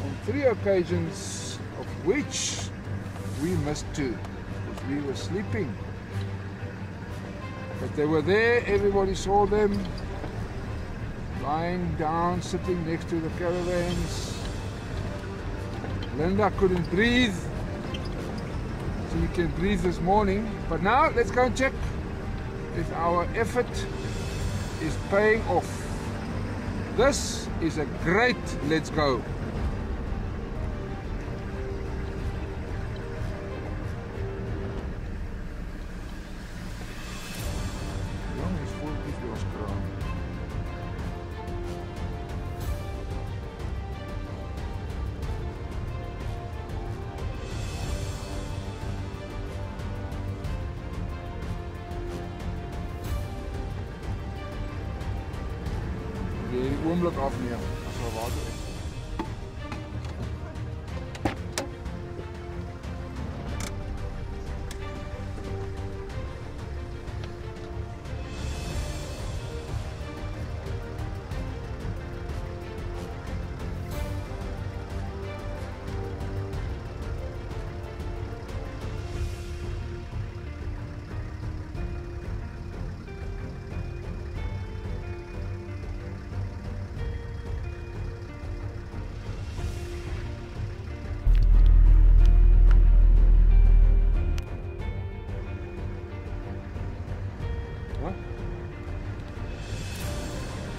on 3 occasions, of which we missed 2 because we were sleeping. But they were there, everybody saw them. Lying down, sitting next to the caravans. Linda couldn't breathe. She can breathe this morning. But now let's go and check if our effort is paying off. This is a great let's go. Oomlik afneem as daar water is.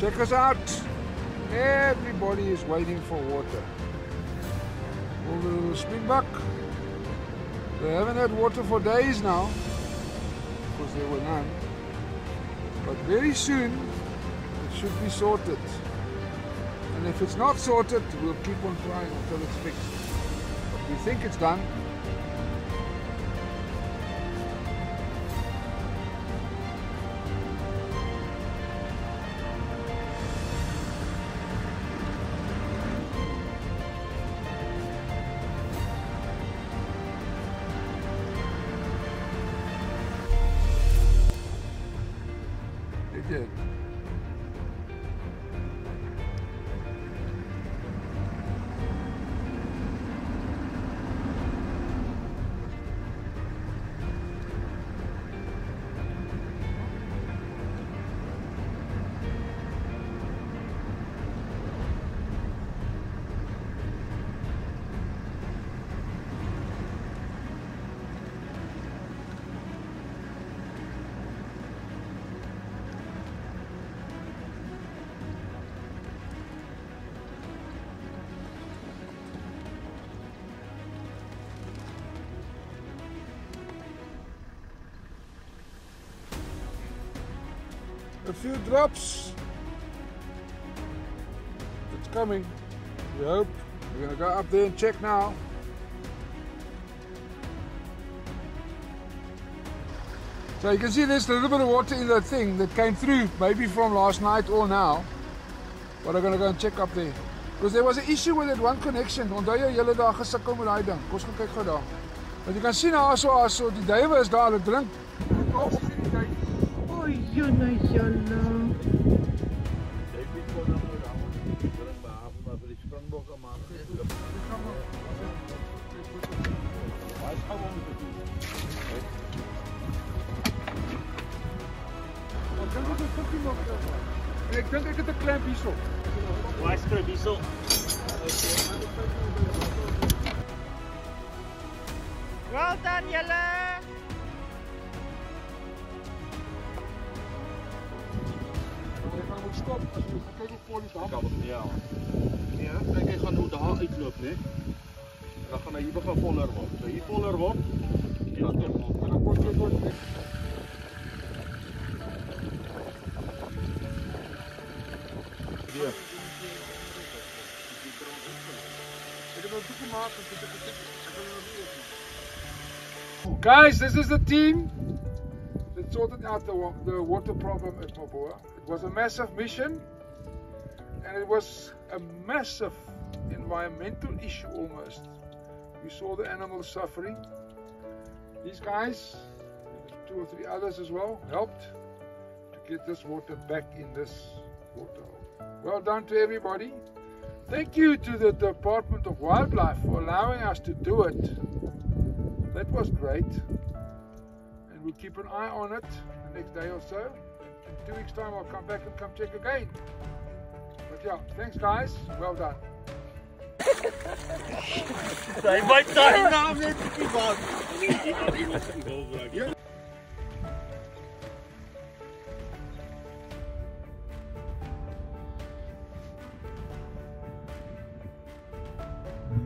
Check us out. Everybody is waiting for water. All the little springbuck. They haven't had water for days now, because there were none. But very soon, it should be sorted. And if it's not sorted, we'll keep on trying until it's fixed. But we think it's done. A few drops. It's coming, we hope. We're gonna go up there and check now. So you can see there's a little bit of water in that thing that came through, maybe from last night or now. But I'm gonna go and check up there. Because there was an issue with that one connection. Onthou jy julle daar gesukkel met daai ding. Kom ons gaan kyk gou daar. Want jy kan sien daar so die duiwe is daar, hulle drink. Yo no shalom. Ik denk ik het een klein biesel. Waar is het biesel? Wel dan jullie. Stop, als je kijkt op voor die dam. Ja. Ja, kijk gaan hoe de haal uitloopt, hè. Dan gaan we hier voller worden. Als hier voller wordt, dan wordt het door. Ja. Ik heb het goed gemaakt, ik heb het goed. Guys, this is the team that sorted out the water problem at Mabuasehube. It was a massive mission, and it was a massive environmental issue almost. We saw the animals suffering. These guys, two or three others as well, helped to get this water back in this water. Well done to everybody. Thank you to the Department of Wildlife for allowing us to do it. That was great. And we'll keep an eye on it the next day or so. In 2 weeks' time, I'll come back and come check again. But yeah, thanks guys. Well done.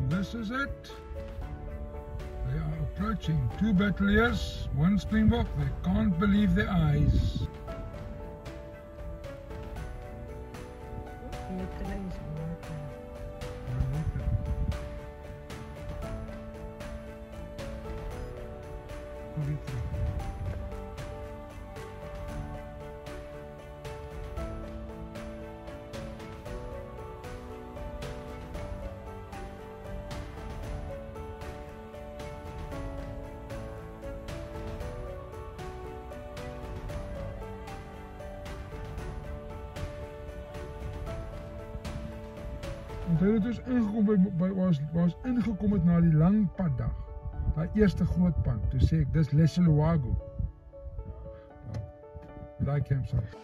This is it. They are approaching 2 battleiers, 1 springbok. They can't believe their eyes. Hulle het ons ingekom het na die lang paddag, daai eerste groot pad. Toe sê ek dis Lesholoago. Daai campsite.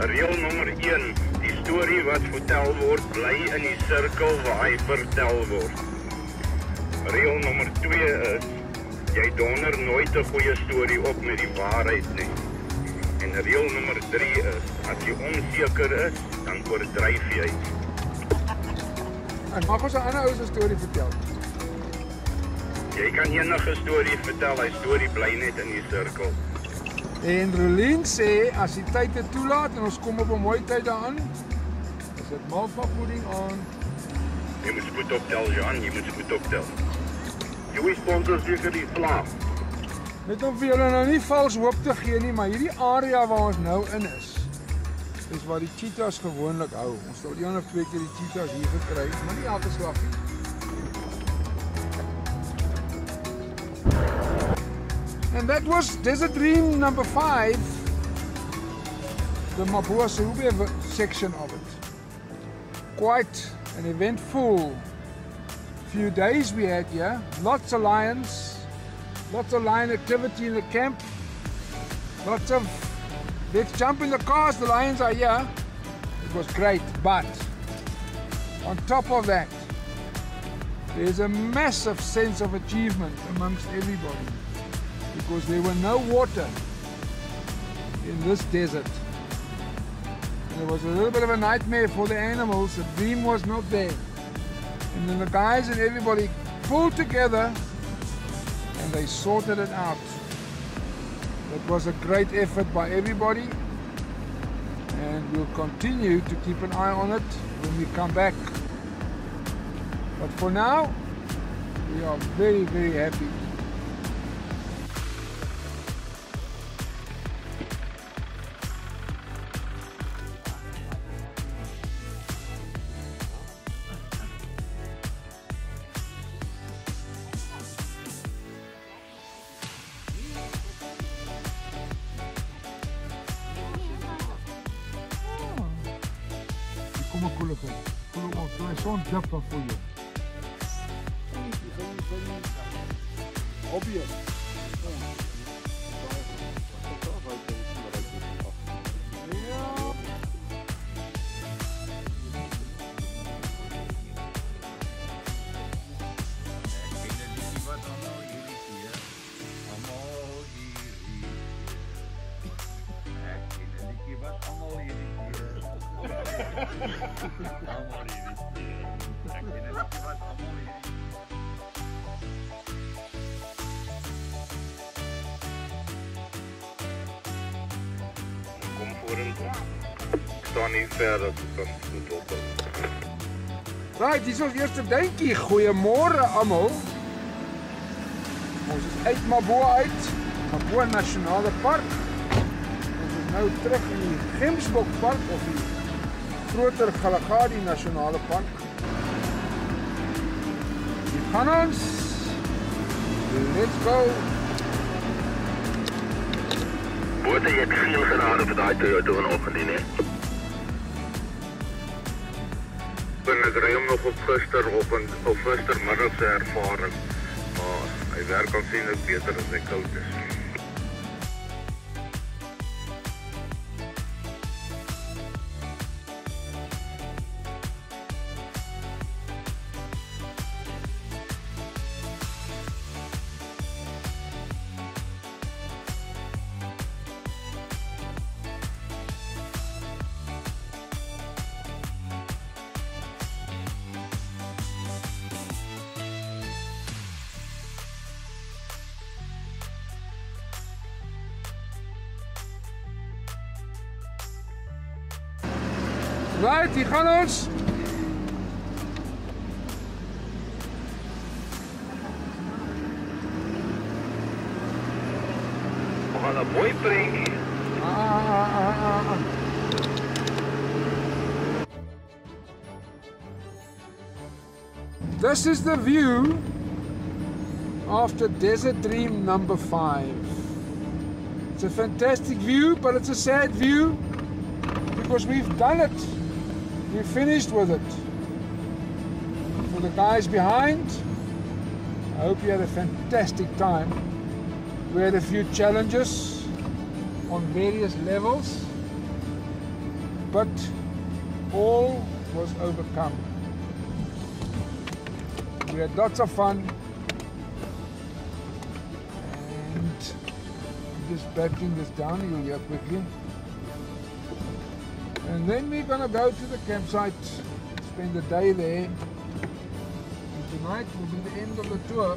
Reel nummer 1. Die storie wat vertel word, bly in die sirkel waar hy vertel word. Reel nummer 2 is, jy donder nooit 'n goeie storie op met die waarheid nie. En reel nummer 3 is, as jy onseker is, dan oordryf jy. en mag ons 'n ander ou se storie vertel? Jy kan enige storie vertel, hy storie bly net in die sirkel. En Rolien sê as die tyd dit toelaat en ons kom op 'n mooi tyd daaraan, is dit malva pudding aan. Jy moet goed optel, Johan, jy moet goed optel. Jy wys sponsors seker die slaap. Net om vir julle nou nie vals hoop te gee nie, maar hierdie area waar ons nou in is waar die cheetahs gewoonlik hou. Ons het al een of twee keer die cheetahs hier gekry, maar nie elke slag nie. And that was Desert Dream number 5, the Mabuasehube section of it. Quite an eventful few days we had here. Lots of lions, lots of lion activity in the camp, lots of let's jump in the cars, the lions are here. It was great, but on top of that, there's a massive sense of achievement amongst everybody because there were no water in this desert. There was a little bit of a nightmare for the animals, the dream was not there. And then the guys and everybody pulled together and they sorted it out. It was a great effort by everybody and we'll continue to keep an eye on it when we come back. But for now, we are very, very happy. Right, hier is ons eerste duikie. Goeiemôre almal. Ons is uit Maboa uit, Maboa Nasionale Park. Ons is nou terug in die Gemsbok Park of die groter Kgalagadi Nasionale Park. Hier gaan ons. Let's go. Bote, jy het geel geraad op die Toyota vanoggend nie, hè? Ik rij hem nog op gistermiddagse ervaring, maar hij werkt aanzienlijk beter als hij koud is. Right, hier gaan ons. We gaan een mooi prik. This is the view after Desert Dream number 5. It's a fantastic view, but it's a sad view because we've done it. We finished with it. For the guys behind, I hope you had a fantastic time. We had a few challenges on various levels, but all was overcome. We had lots of fun, and I'm just batting this down here quickly. And then we're going to go to the campsite, spend the day there, Tonight will be the end of the tour.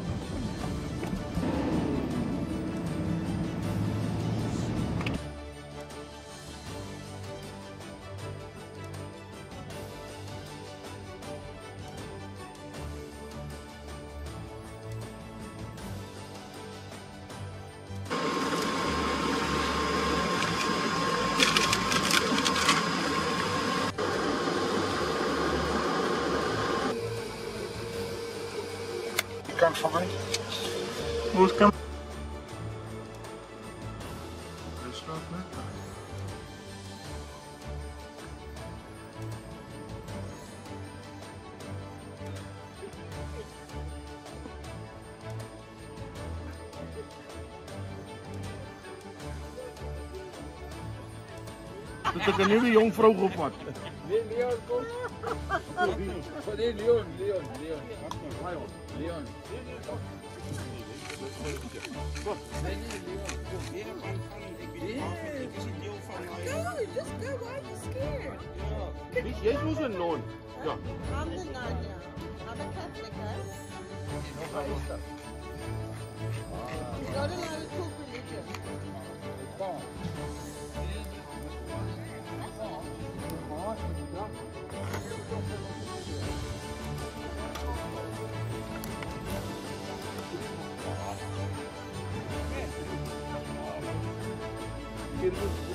Busca. Er zit een nieuwe jongvrouw op wat. Nee, Leon, kom. Nee, Leon. Go, just go, why are you scared? Jij was een non. Ja. I'm the nun, ja. I'm a Catholic, huh? You're not allowed to talk religion. Thank you.